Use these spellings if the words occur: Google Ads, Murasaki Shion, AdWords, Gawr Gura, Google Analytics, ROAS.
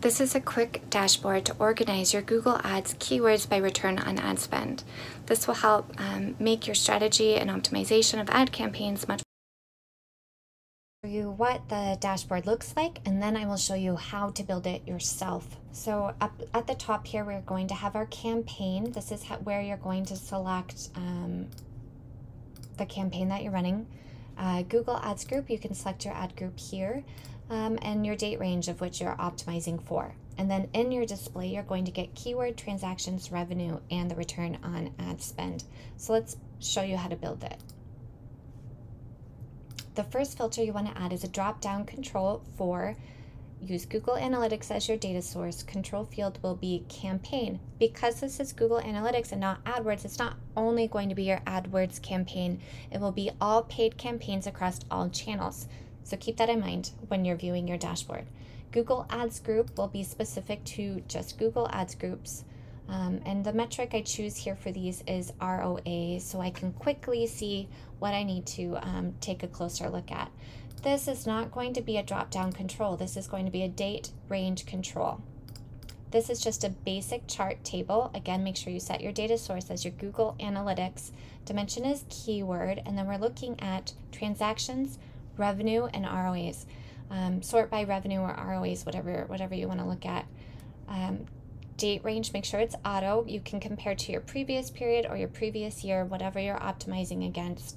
This is a quick dashboard to organize your Google Ads keywords by return on ad spend. This will help make your strategy and optimization of ad campaigns much more. I'll show you what the dashboard looks like, and then I will show you how to build it yourself. So up at the top here, we're going to have our campaign. This is where you're going to select the campaign that you're running. Google Ads group, you can select your ad group here, and your date range of which you're optimizing for. And then in your display, you're going to get keyword, transactions, revenue, and the return on ad spend. So let's show you how to build it. The first filter you want to add is a drop-down control for use Google Analytics as your data source. Control field will be campaign. Because this is Google Analytics and not AdWords, it's not only going to be your AdWords campaign, it will be all paid campaigns across all channels. So keep that in mind when you're viewing your dashboard. Google Ads group will be specific to just Google Ads groups. And the metric I choose here for these is ROAS, so I can quickly see what I need to take a closer look at. This is not going to be a drop-down control. This is going to be a date range control. This is just a basic chart table. Again, make sure you set your data source as your Google Analytics. Dimension is keyword, and then we're looking at transactions, revenue, and ROAS. Sort by revenue or ROAS, whatever you want to look at. Date range, make sure it's auto. You can compare to your previous period or your previous year, whatever you're optimizing against.